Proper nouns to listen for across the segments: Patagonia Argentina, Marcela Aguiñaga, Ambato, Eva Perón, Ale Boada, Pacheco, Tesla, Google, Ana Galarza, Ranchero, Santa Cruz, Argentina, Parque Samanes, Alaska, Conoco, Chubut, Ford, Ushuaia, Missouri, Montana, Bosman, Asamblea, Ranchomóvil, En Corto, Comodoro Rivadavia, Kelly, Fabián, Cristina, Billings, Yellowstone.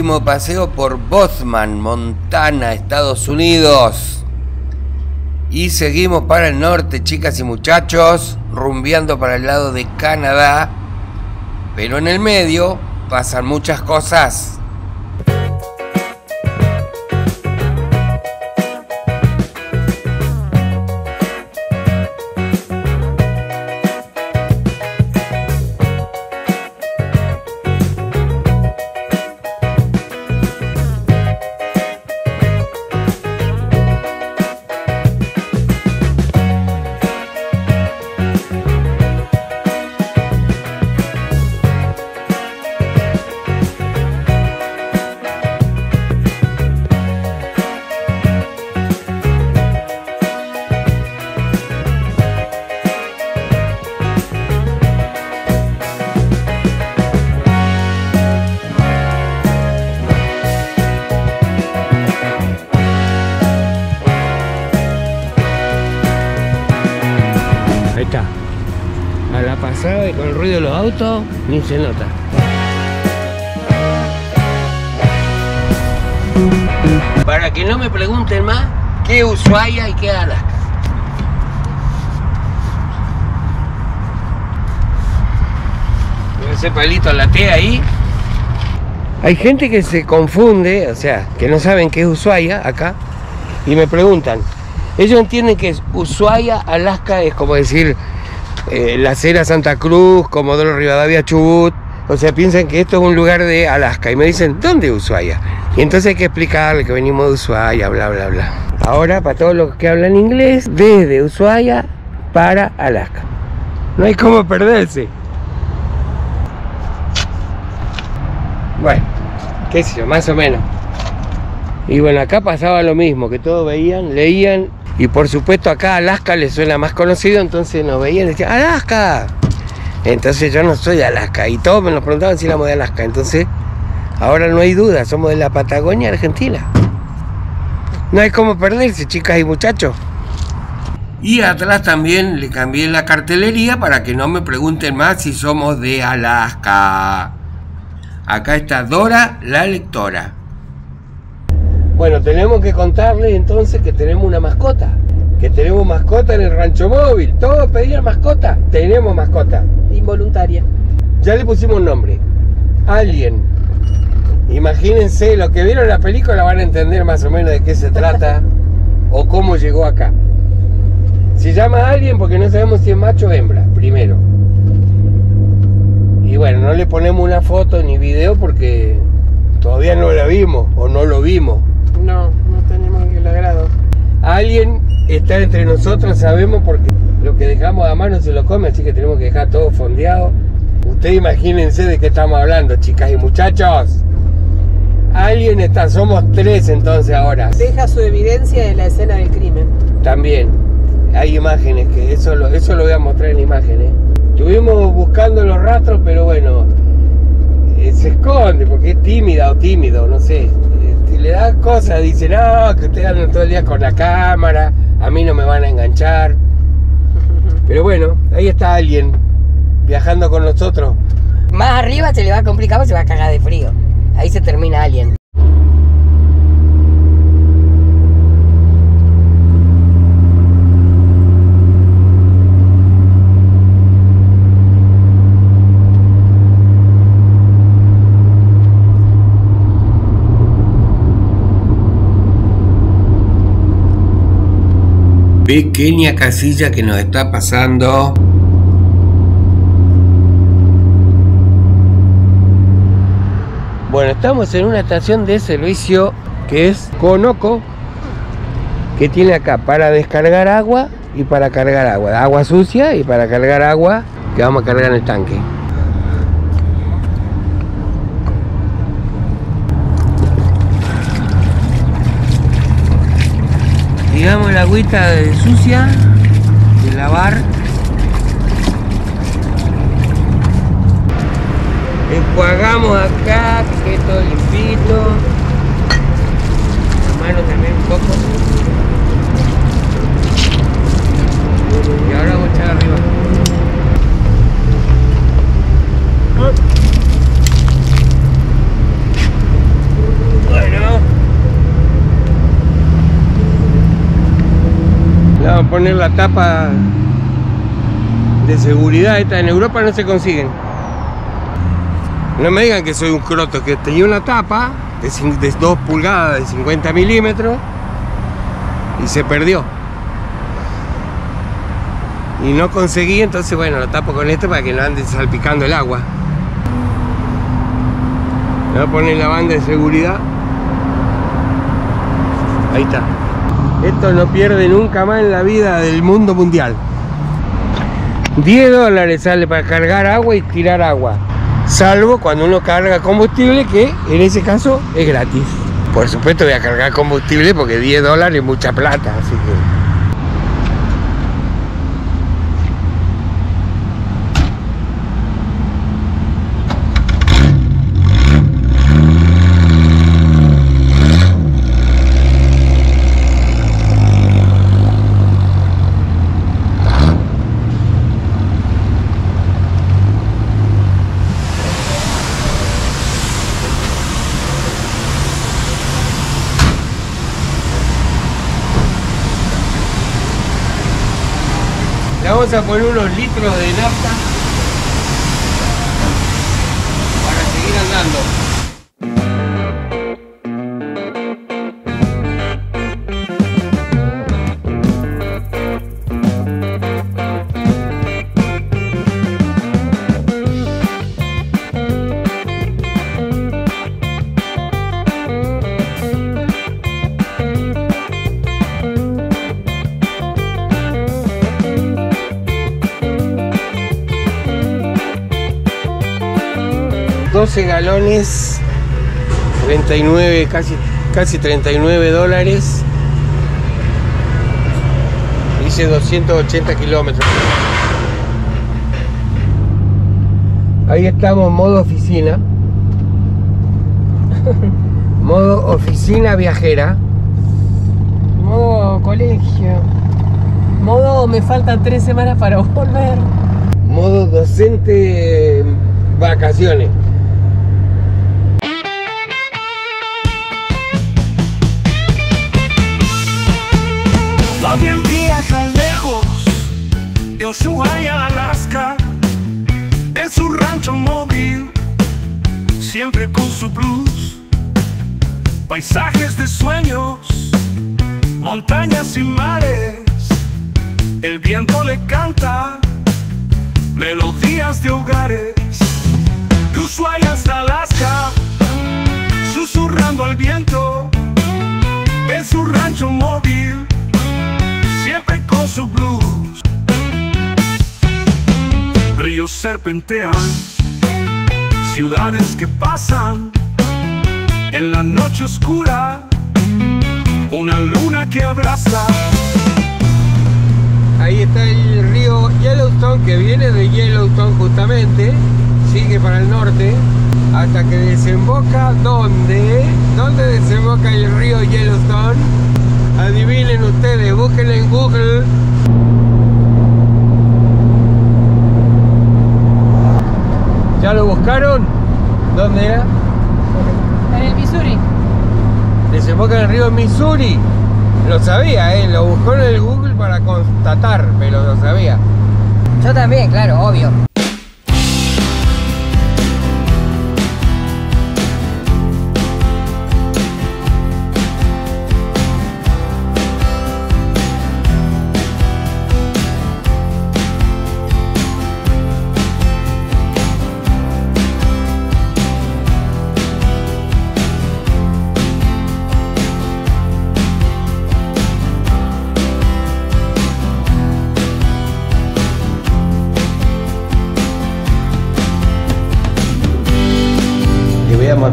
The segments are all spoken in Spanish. último paseo por Bosman, Montana, Estados Unidos. Y seguimos para el norte, chicas y muchachos, rumbeando para el lado de Canadá. Pero en el medio pasan muchas cosas. Y con el ruido de los autos ni se nota. Para que no me pregunten más, ¿qué Ushuaia y qué Alaska? Ese palito latea ahí. Hay gente que se confunde, o sea, que no saben qué es Ushuaia acá y me preguntan. Ellos entienden que es Ushuaia, Alaska es como decir la Cera, Santa Cruz, Comodoro Rivadavia, Chubut. O sea, piensan que esto es un lugar de Alaska y me dicen, ¿dónde es Ushuaia? Y entonces hay que explicarle que venimos de Ushuaia, bla, bla, bla. Ahora, para todos los que hablan inglés, desde Ushuaia para Alaska. No hay cómo perderse. Bueno, qué sé yo, más o menos. Y bueno, acá pasaba lo mismo, que todos veían, leían. Y por supuesto acá Alaska les suena más conocido, entonces nos veían y decían ¡Alaska! Entonces yo no soy de Alaska y todos me nos preguntaban si éramos de Alaska. Entonces ahora no hay duda, somos de la Patagonia Argentina. No hay como perderse, chicas y muchachos. Y atrás también le cambié la cartelería para que no me pregunten más si somos de Alaska. Acá está Dora, la lectora. Bueno, tenemos que contarles entonces que tenemos una mascota. Que tenemos mascota en el rancho móvil. Todos pedían mascota. Tenemos mascota. Involuntaria. Ya le pusimos un nombre. Alien. Imagínense, los que vieron la película van a entender más o menos de qué se trata o cómo llegó acá. Se llama Alien porque no sabemos si es macho o hembra, primero. Y bueno, no le ponemos una foto ni video porque todavía no la vimos o no lo vimos. No, no tenemos el agrado. Alguien está entre nosotros, sabemos, porque lo que dejamos a mano se lo come, así que tenemos que dejar todo fondeado. Ustedes imagínense de qué estamos hablando, chicas y muchachos. Alguien está, somos tres entonces ahora. Deja su evidencia de la escena del crimen. También, hay imágenes, que eso lo voy a mostrar en imágenes. Estuvimos buscando los rastros, pero bueno, se esconde porque es tímida o tímido, no sé. Le da cosas, dice, no, que ustedes andan todo el día con la cámara, a mí no me van a enganchar. Pero bueno, ahí está alguien viajando con nosotros. Más arriba se le va a complicar porque se va a cagar de frío. Ahí se termina alguien. Pequeña casilla que nos está pasando. Bueno, estamos en una estación de servicio que es Conoco, que tiene acá para descargar agua y para cargar agua. Agua sucia y para cargar agua que vamos a cargar en el tanque. Digamos la agüita de sucia, de lavar. Enjuagamos acá, que quede todo limpito. La mano también un poco. Y ahora voy a echar arriba. vamos a poner la tapa de seguridad esta. En Europa no se consiguen. No me digan que soy un croto, que tenía una tapa de 2 pulgadas de 50 milímetros y se perdió. Y no conseguí, entonces bueno, lo tapo con esto para que no ande salpicando el agua. Voy a poner la banda de seguridad. Ahí está. Esto no pierde nunca más en la vida del mundo mundial. 10 dólares sale para cargar agua y tirar agua. Salvo cuando uno carga combustible, que en ese caso es gratis. Por supuesto voy a cargar combustible porque 10 dólares es mucha plata, así que... Vamos a poner unos litros de nafta para seguir andando. Galones, 39, casi 39 dólares. Hice 280 kilómetros. Ahí estamos, modo oficina. Modo oficina viajera. Modo colegio. Modo me faltan 3 semanas para volver. Modo docente vacaciones. Fabián viaja lejos de Ushuaia, Alaska. En su rancho móvil, siempre con su blues. Paisajes de sueños, montañas y mares. El viento le canta melodías de hogares. De Ushuaia hasta Alaska, susurrando al viento. En su rancho móvil, siempre con su blues. Ríos serpentean, ciudades que pasan. En la noche oscura, una luna que abraza. Ahí está el río Yellowstone, que viene de Yellowstone justamente. Sigue para el norte hasta que desemboca. ¿Dónde? ¿Dónde desemboca el río Yellowstone? Adivinen ustedes, búsquenlo en Google. ¿Ya lo buscaron? ¿Dónde era? En el Missouri. Desemboca en el río Missouri. Lo sabía, lo buscó en el Google para constatar, pero lo sabía. Yo también, claro, obvio.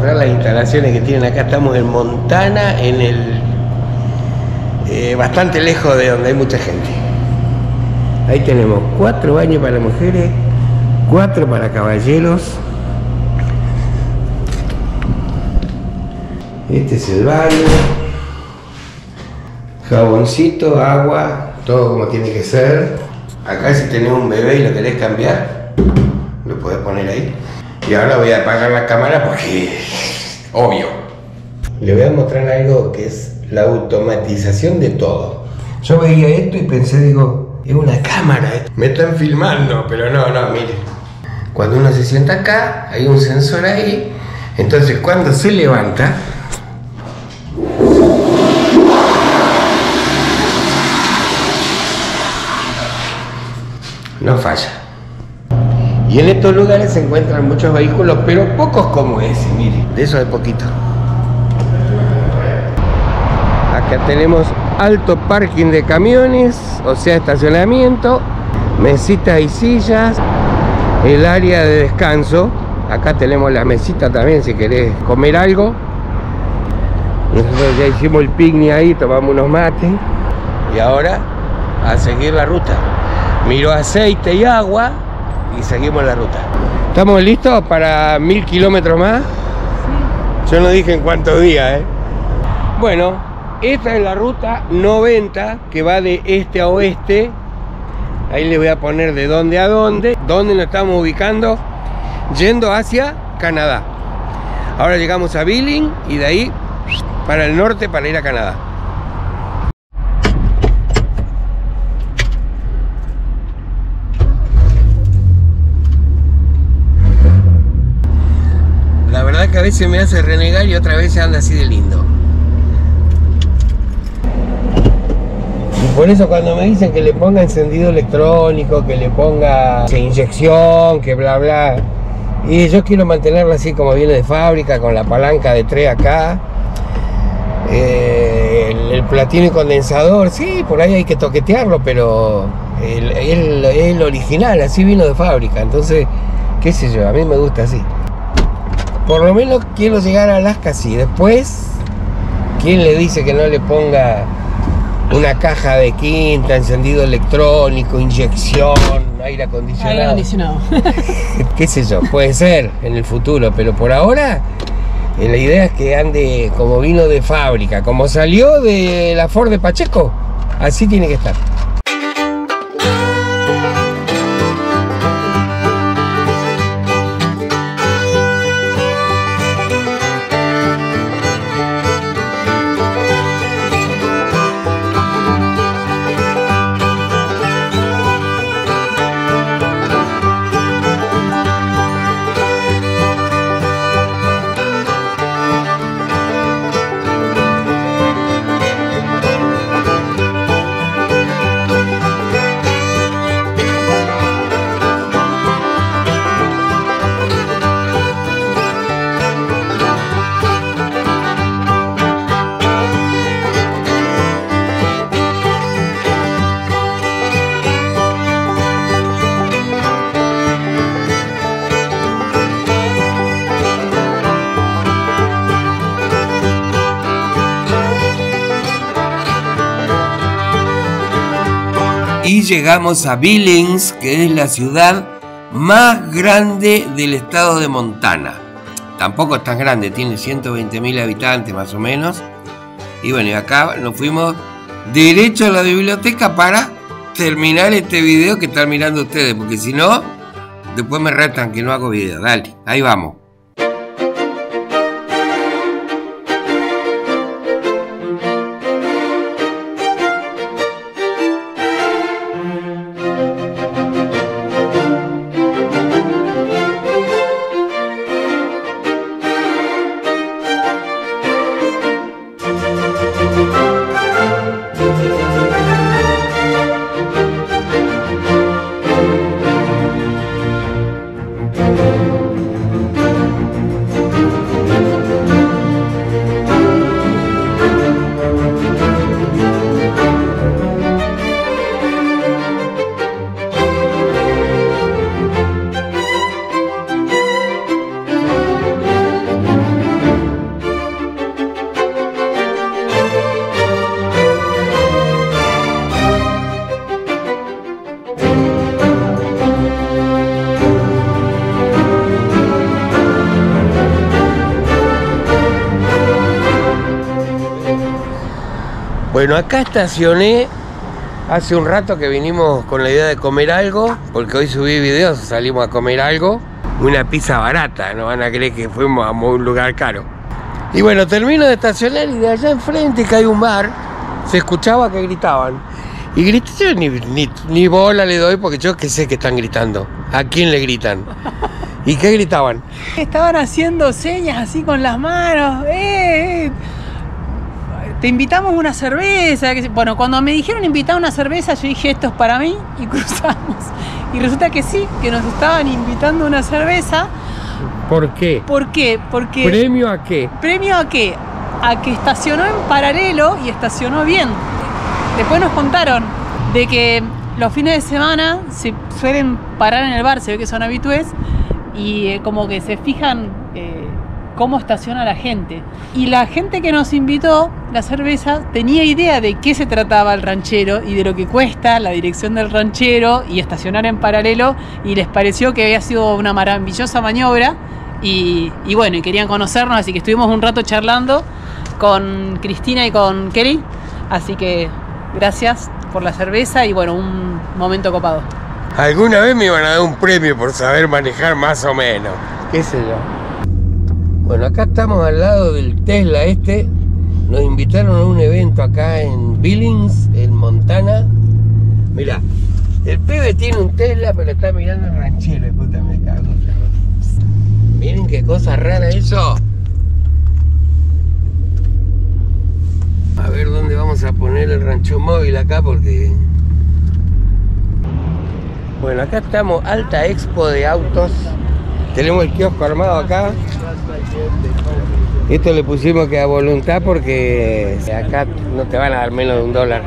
Las instalaciones que tienen acá. Estamos en Montana, en el bastante lejos de donde hay mucha gente. Ahí tenemos 4 baños para mujeres, 4 para caballeros. Este es el baño, jaboncito, agua, todo como tiene que ser. Acá si tenés un bebé y lo querés cambiar, lo podés poner ahí. Y ahora voy a apagar la cámara porque... obvio. Le voy a mostrar algo que es la automatización de todo. Yo veía esto y pensé, digo, es una cámara esto. Me están filmando, pero no, mire. Cuando uno se sienta acá, hay un sensor ahí. Entonces cuando se levanta, no falla. Y en estos lugares se encuentran muchos vehículos, pero pocos como ese, mire. De eso de poquito. Acá tenemos alto parking de camiones, o sea, estacionamiento, mesitas y sillas, el área de descanso. Acá tenemos la mesita también si querés comer algo. Nosotros ya hicimos el picnic ahí, tomamos unos mates. Y ahora a seguir la ruta. Miró aceite y agua y seguimos la ruta. ¿Estamos listos para 1000 kilómetros más? Sí. Yo no dije en cuántos días, ¿eh? Bueno, esta es la ruta 90 que va de este a oeste. Ahí les voy a poner de dónde a dónde. ¿Dónde nos estamos ubicando? Yendo hacia Canadá. Ahora llegamos a Billings y de ahí para el norte para ir a Canadá. La verdad que a veces me hace renegar y otra vez anda así de lindo. Por eso cuando me dicen que le ponga encendido electrónico, que le ponga inyección, que bla bla, y yo quiero mantenerla así como viene de fábrica, con la palanca de 3 acá, el platino y condensador, sí, por ahí hay que toquetearlo, pero el original, así vino de fábrica, entonces, qué sé yo, a mí me gusta así. Por lo menos quiero llegar a Alaska así, después, ¿quién le dice que no le ponga una caja de quinta, encendido electrónico, inyección, aire acondicionado? Aire acondicionado. Qué sé yo, puede ser en el futuro, pero por ahora la idea es que ande como vino de fábrica, como salió de la Ford de Pacheco, así tiene que estar. Y llegamos a Billings, que es la ciudad más grande del estado de Montana. Tampoco es tan grande, tiene 120.000 habitantes más o menos. Y bueno, y acá nos fuimos derecho a la biblioteca para terminar este video que están mirando ustedes, porque si no, después me retan que no hago video. Dale, ahí vamos. Bueno, acá estacioné, hace un rato que vinimos con la idea de comer algo, porque hoy subí videos, salimos a comer algo, una pizza barata, no van a creer que fuimos a un lugar caro. Y bueno, termino de estacionar y de allá enfrente que hay un bar, se escuchaba que gritaban. Y grité yo, ni bola le doy, porque yo que sé que están gritando. ¿A quién le gritan? ¿Y qué gritaban? Estaban haciendo señas así con las manos. Te invitamos una cerveza. Bueno, cuando me dijeron invitar una cerveza, yo dije, esto es para mí, y cruzamos. Y resulta que sí, que nos estaban invitando una cerveza. ¿Por qué? ¿Por qué? Porque... ¿Premio a qué? ¿Premio a qué? A que estacionó en paralelo y estacionó bien. Después nos contaron de que los fines de semana se suelen parar en el bar, se ve que son habitués, y como que se fijan cómo estaciona la gente. Y la gente que nos invitó la cerveza tenía idea de qué se trataba el Ranchero y de lo que cuesta la dirección del Ranchero y estacionar en paralelo, y les pareció que había sido una maravillosa maniobra, y bueno, y querían conocernos, así que estuvimos un rato charlando con Cristina y con Kelly, así que... Gracias por la cerveza y bueno, un momento copado. Alguna vez me iban a dar un premio por saber manejar más o menos. Qué sé yo. Bueno, acá estamos al lado del Tesla este. Nos invitaron a un evento acá en Billings, en Montana. Mirá, el pibe tiene un Tesla pero está mirando el Ranchero. Puta, me cago. Miren qué cosa rara eso. A ver dónde vamos a poner el rancho móvil acá, porque... Bueno, acá estamos, alta expo de autos. Tenemos el kiosco armado acá. Esto le pusimos que a voluntad, porque acá no te van a dar menos de $1.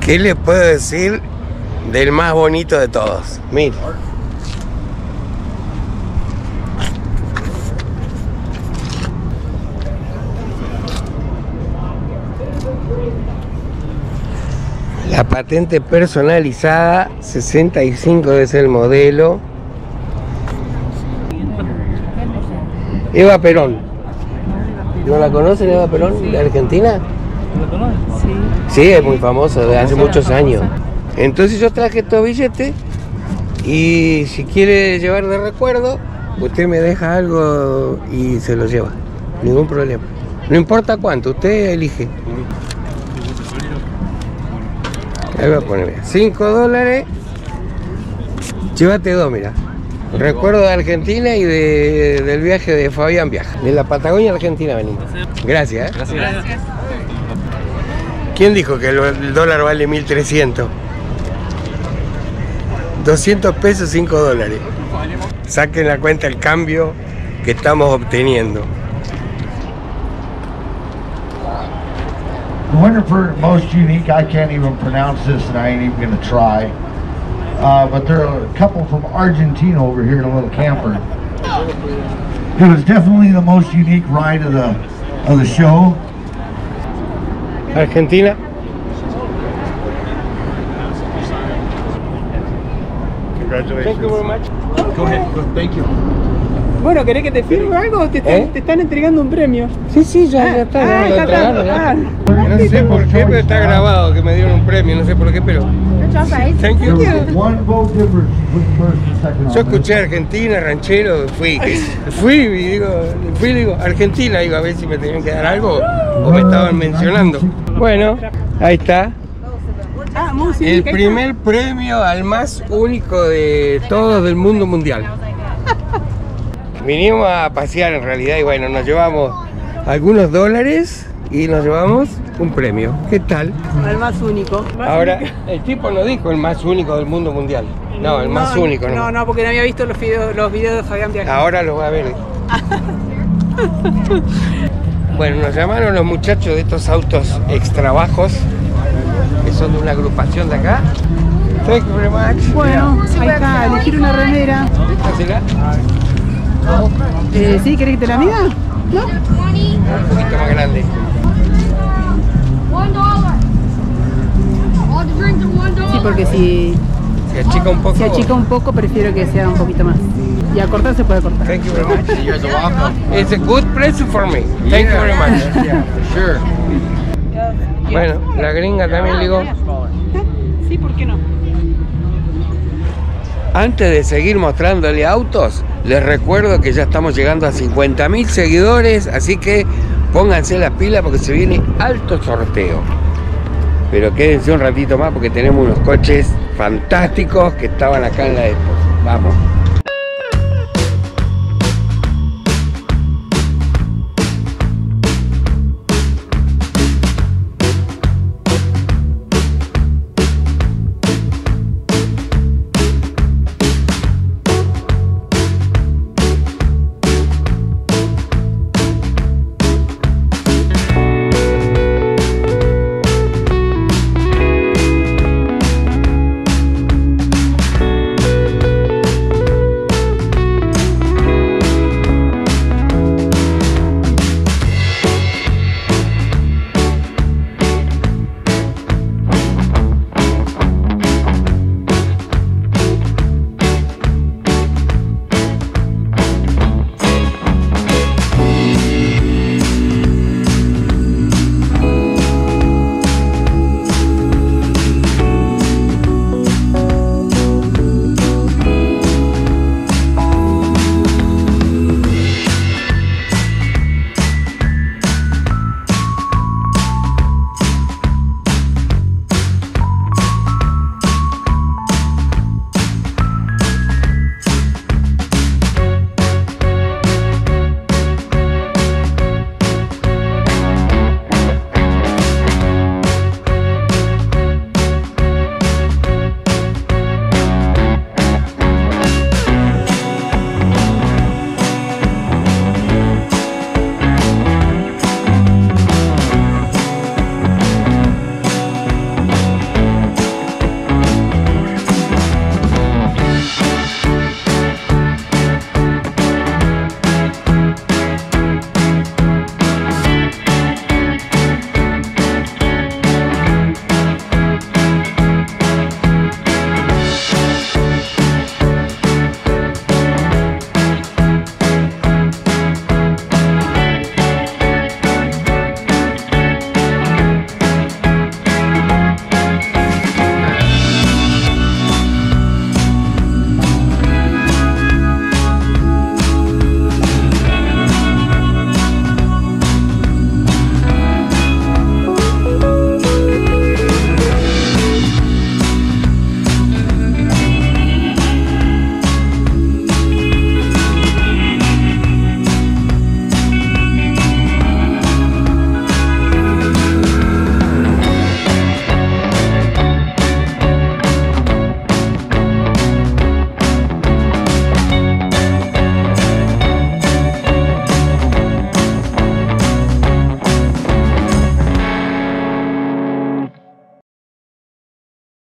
¿Qué les puedo decir del más bonito de todos? Mira. La patente personalizada, 65 es el modelo. Eva Perón. ¿No la conocen, Eva Perón, de Argentina? ¿La conoces? Sí, es muy famoso, de hace muchos años. Entonces yo traje estos billetes y si quiere llevar de recuerdo, usted me deja algo y se lo lleva. Ningún problema. No importa cuánto, usted elige. Ahí voy a poner, mira, $5. Llévate 2, mira. Recuerdo de Argentina y del viaje de Fabián Viaja. De la Patagonia Argentina venimos. Gracias. Gracias. ¿Quién dijo que el dólar vale 1.300? 200 pesos, 5 dólares. Saquen la cuenta el cambio que estamos obteniendo. The winner for most unique, I can't even pronounce this and I ain't even going to try. But there are a couple from Argentina over here in a little camper. It was definitely the most unique ride of the show. Argentina. Congratulations. Thank you very much. Okay. Go ahead. Go, thank you. Bueno, ¿querés que te firme algo o te están entregando un premio? Sí, sí, ya está. No sé por qué, pero está grabado que me dieron un premio, no sé por qué, pero... Thank you. Yo escuché Argentina, Ranchero, fui, digo, Argentina, digo, a ver si me tenían que dar algo o me estaban mencionando. Bueno, ahí está. El primer premio al más único de todos del mundo mundial. Vinimos a pasear en realidad y bueno, nos llevamos algunos dólares y nos llevamos un premio. ¿Qué tal? El más único. Ahora, el tipo no dijo el más único del mundo mundial. No, el más único. No, porque no había visto los videos de Fabián Viaje. Ahora los voy a ver. Bueno, nos llamaron los muchachos de estos autos extra bajos, que son de una agrupación de acá. Thank you very much. Bueno, ahí está, elegir una remera. ¿Hacela? ¿Sí? ¿Querés que te la mida? ¿No? Un poquito más grande. Sí, porque si se achica un poco, prefiero que sea un poquito más. Y a cortar se puede cortar. Thank you very much. You're welcome. It's a good present for me. Thank you very much. Yeah, for sure. Bueno, la gringa también digo. Sí, ¿por qué no? Antes de seguir mostrándole autos, les recuerdo que ya estamos llegando a 50.000 seguidores, así que pónganse las pilas porque se viene alto sorteo. Pero quédense un ratito más porque tenemos unos coches fantásticos que estaban acá en la expo. Vamos.